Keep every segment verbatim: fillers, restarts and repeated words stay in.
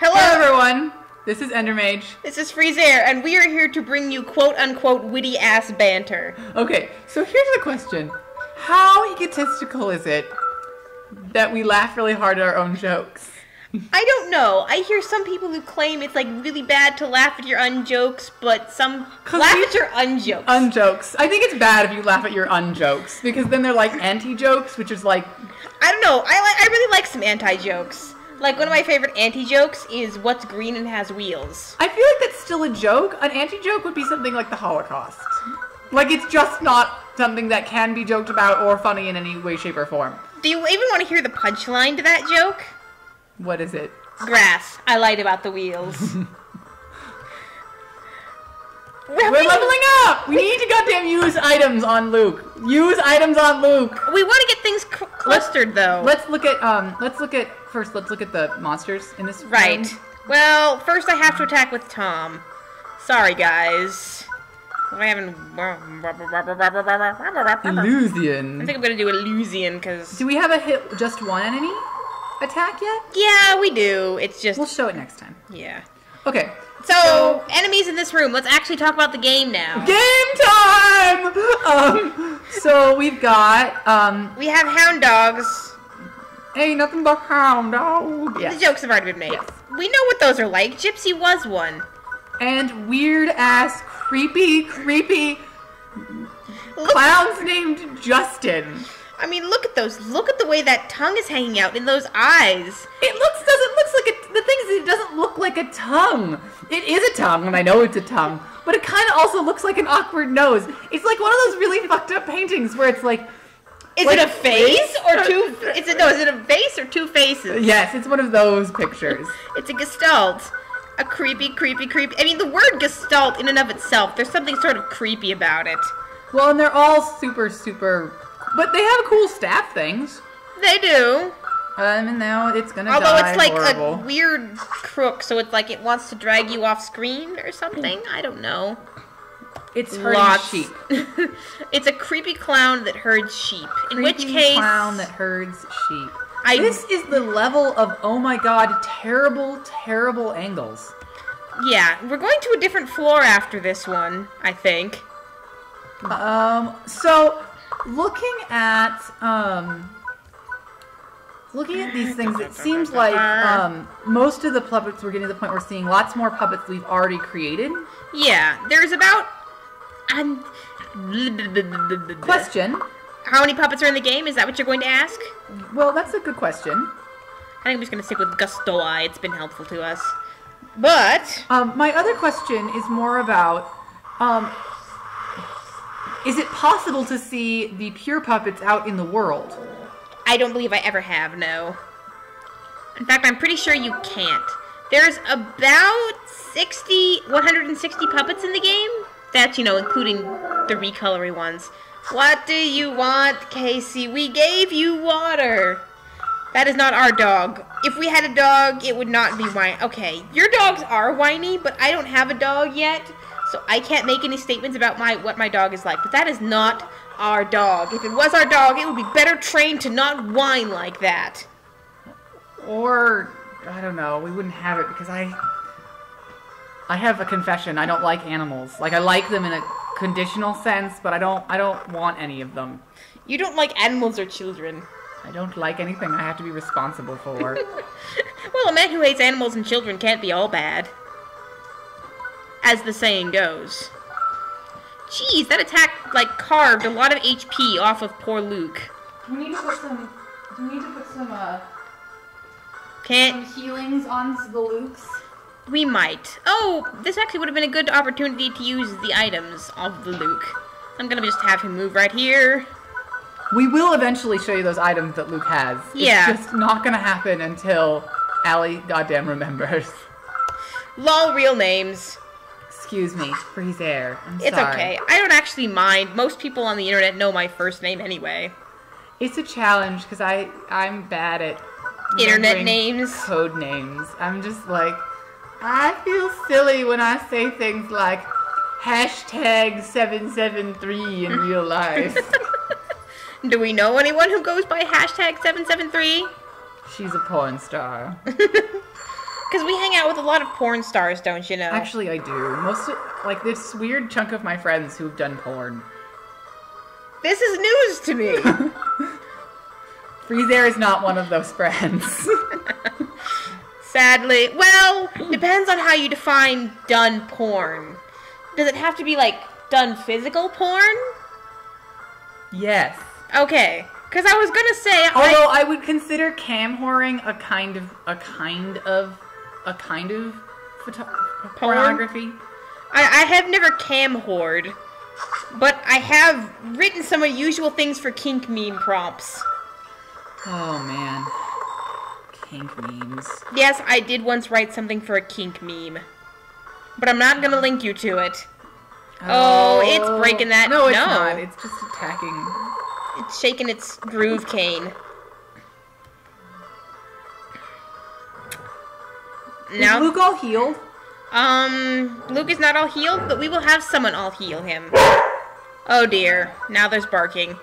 Hello, everyone. This is Endermage. This is Freezair, and we are here to bring you quote-unquote witty-ass banter. Okay, so here's the question. How egotistical is it that we laugh really hard at our own jokes? I don't know. I hear some people who claim it's like really bad to laugh at your unjokes, but some laugh at your unjokes. Unjokes. I think it's bad if you laugh at your unjokes, because then they're like anti-jokes, which is like... I don't know. I, li I really like some anti-jokes. Like, one of my favorite anti-jokes is what's green and has wheels. I feel like that's still a joke. An anti-joke would be something like the Holocaust. Like, it's just not something that can be joked about or funny in any way, shape, or form. Do you even want to hear the punchline to that joke? What is it? Grass. I lied about the wheels. We're leveling up! We need to goddamn use items on Luke. Use items on Luke. We want to get things cl clustered, though. Let's look at um. Let's look at first. Let's look at the monsters in this. Right. Room. Well, first I have to attack with Tom. Sorry, guys. I haven't. Illusion. I think I'm gonna do Illusion because. Do we have a hit just one enemy attack yet? Yeah, we do. It's just. We'll show it next time. Yeah. Okay. So, so, enemies in this room. Let's actually talk about the game now. Game time! Um, so, we've got... Um, we have hound dogs. Hey, nothing but hound dogs. Yes. The jokes have already been made. Yes. We know what those are like. Gypsy was one. And weird-ass, creepy, creepy look, clowns named Justin. I mean, look at those. Look at the way that tongue is hanging out in those eyes. It looks... doesn't looks like a... The thing is, it doesn't look like a tongue. It is a tongue, and I know it's a tongue, but it kind of also looks like an awkward nose. It's like one of those really fucked up paintings where it's like... Is like, it a face or two... Is it, no, is it a face or two faces? Yes, it's one of those pictures. It's a gestalt. A creepy, creepy, creepy... I mean, the word gestalt in and of itself, there's something sort of creepy about it. Well, and they're all super, super... But they have cool staff things. They do. Um, and now it's gonna Although die. Although it's like Horrible. A weird crook, so it's like it wants to drag you off screen or something. I don't know. It's herding sheep. It's a creepy clown that herds sheep. In creepy which case, clown that herds sheep. I, this is the level of oh my god, terrible, terrible angles. Yeah, we're going to a different floor after this one, I think. Um, so looking at um. Looking at these things, it seems like um, most of the puppets, we're getting to the point we're seeing lots more puppets we've already created. Yeah, there's about... Um, question. How many puppets are in the game? Is that what you're going to ask? Well, that's a good question. I think I'm just going to stick with Gustoi. It's been helpful to us. But... Um, my other question is more about... Um, is it possible to see the pure puppets out in the world? I don't believe I ever have, no. In fact, I'm pretty sure you can't. There's about sixty, one hundred sixty puppets in the game. That's, you know, including the recolory ones. What do you want, Casey? We gave you water. That is not our dog. If we had a dog, it would not be whiny. Okay, your dogs are whiny, but I don't have a dog yet, so I can't make any statements about my what my dog is like. But that is not... our dog. If it was our dog, it would be better trained to not whine like that. Or, I don't know, we wouldn't have it because I... I have a confession, I don't like animals. Like, I like them in a conditional sense, but I don't, I don't want any of them. You don't like animals or children. I don't like anything I have to be responsible for. Well, a man who hates animals and children can't be all bad. As the saying goes. Jeez, that attack, like, carved a lot of H P off of poor Luke. We need to put some, we need to put some, uh, Can't. some healings on the Lukes. We might. Oh, this actually would have been a good opportunity to use the items of the Luke. I'm gonna just have him move right here. We will eventually show you those items that Luke has. Yeah. It's just not gonna happen until Allie goddamn remembers. Lol, real names. Excuse me, Freezair. I'm sorry. It's okay. I don't actually mind. Most people on the internet know my first name anyway. It's a challenge because I I'm bad at internet names, code names. I'm just like I feel silly when I say things like hashtag seven seven three in real life. Do we know anyone who goes by hashtag seven seven three? She's a porn star. Because we hang out with a lot of porn stars, don't you know? Actually, I do. Most of, like, this weird chunk of my friends who've done porn. This is news to me. Freezair is not one of those friends. Sadly. Well, depends on how you define done porn. Does it have to be, like, done physical porn? Yes. Okay. Because I was gonna say, although I, I would consider cam whoring a kind of a kind of a kind of photo porn? pornography. I, I have never cam whored, but I have written some unusual things for kink meme prompts. Oh man, kink memes. Yes, I did once write something for a kink meme, but I'm not gonna link you to it. Oh, oh it's breaking that. No, it's no. not. It's just attacking. It's shaking its groove cane. Is now, Luke all healed? Um, Luke is not all healed, but we will have someone all heal him. Oh dear, now there's barking.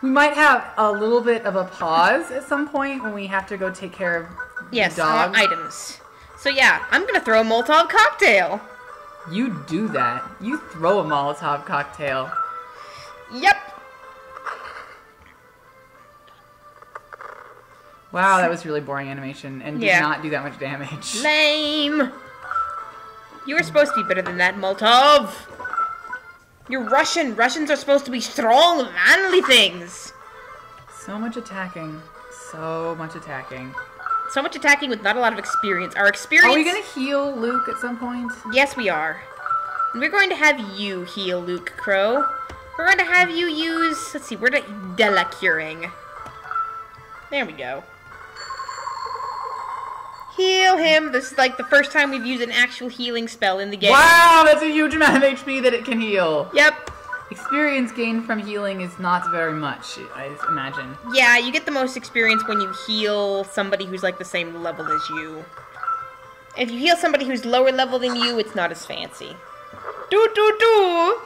We might have a little bit of a pause at some point when we have to go take care of yes, the dog. Yes, uh, items. So yeah, I'm going to throw a Molotov cocktail. You do that. You throw a Molotov cocktail. Yep. Wow, that was really boring animation and did yeah. not do that much damage. Lame. You were supposed to be better than that, Molotov. You're Russian. Russians are supposed to be strong, manly things. So much attacking. So much attacking. So much attacking with not a lot of experience. Our experience... Are we going to heal Luke at some point? Yes, we are. We're going to have you heal Luke, Crow. We're going to have you use... Let's see, we're doing Dela Curing. There we go. Heal him. This is like the first time we've used an actual healing spell in the game. Wow, that's a huge amount of H P that it can heal. Yep. Experience gained from healing is not very much, I imagine. Yeah, you get the most experience when you heal somebody who's like the same level as you. If you heal somebody who's lower level than you, it's not as fancy. Do do do!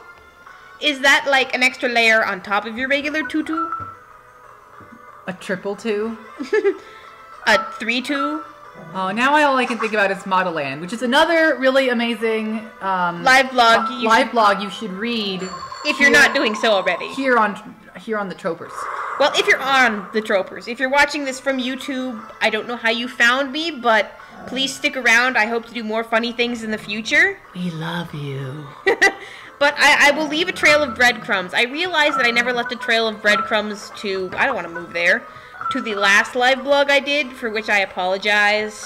Is that, like, an extra layer on top of your regular two two? A triple two? A three two? Oh, now all I can think about is Modelland, which is another really amazing... Um, live blog. Uh, you live should, blog you should read. If here, you're not doing so already. Here on here on the Tropers. Well, if you're on the Tropers. If you're watching this from YouTube, I don't know how you found me, but please stick around. I hope to do more funny things in the future. We love you. But I, I will leave a trail of breadcrumbs. I realize that I never left a trail of breadcrumbs to... I don't want to move there. To the last live blog I did, for which I apologize.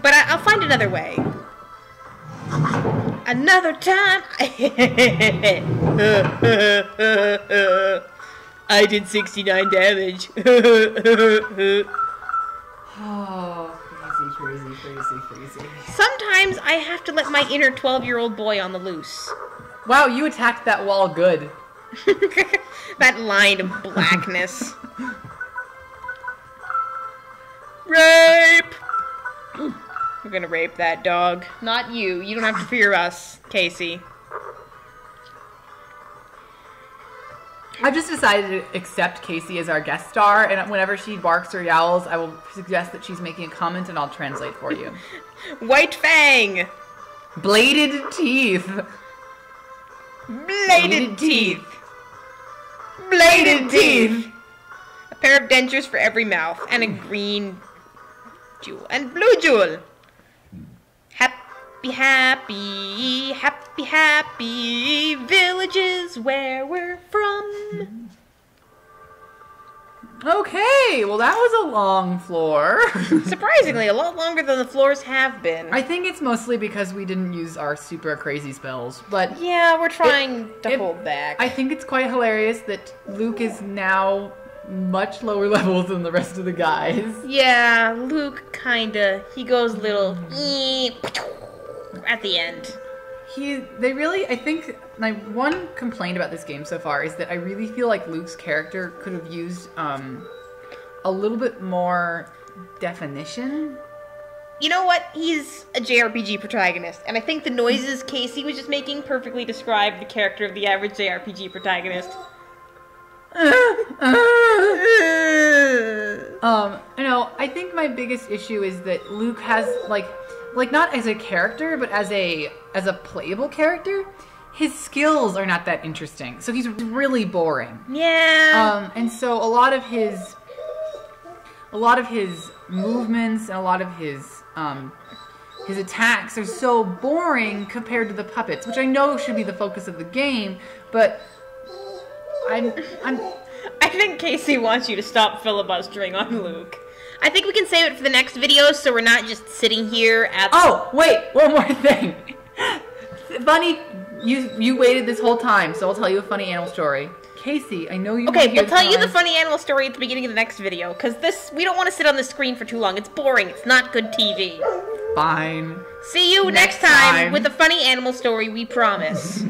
But I, I'll find another way. Another time... I did sixty-nine damage. Oh, crazy, crazy, crazy, crazy. Sometimes I have to let my inner twelve-year-old boy on the loose. Wow, you attacked that wall good. That line of blackness. Rape! We're gonna rape that dog. Not you. You don't have to fear us, Casey. I've just decided to accept Casey as our guest star, and whenever she barks or yowls, I will suggest that she's making a comment and I'll translate for you. White fang! Bladed teeth! Bladed teeth. Bladed teeth. A pair of dentures for every mouth, and a green jewel, and blue jewel. Happy, happy, happy, happy villages where we're from. Okay, well that was a long floor. Surprisingly, a lot longer than the floors have been. I think it's mostly because we didn't use our super crazy spells, but... Yeah, we're trying it, to it, hold back. I think it's quite hilarious that Luke is now much lower level than the rest of the guys. Yeah, Luke kinda, he goes little at the end. He, they really, I think, my one complaint about this game so far is that I really feel like Luke's character could have used um, a little bit more definition. You know what? He's a J R P G protagonist, and I think the noises Casey was just making perfectly describe the character of the average J R P G protagonist. Um, you know, I think my biggest issue is that Luke has, like, like not as a character, but as a as a playable character, his skills are not that interesting. So he's really boring. Yeah. Um, and so a lot of his, a lot of his movements and a lot of his um, his attacks are so boring compared to the puppets, which I know should be the focus of the game, but I'm I'm. I think Casey wants you to stop filibustering on Luke. I think we can save it for the next video, so we're not just sitting here at. Oh wait, one more thing. Funny, you you waited this whole time, so I'll tell you a funny animal story. Casey, I know you. Okay, we'll tell you the funny animal story at the beginning of the next video, because this we don't want to sit on the screen for too long. It's boring. It's not good T V. Fine. See you next, next time, time with a funny animal story. We promise.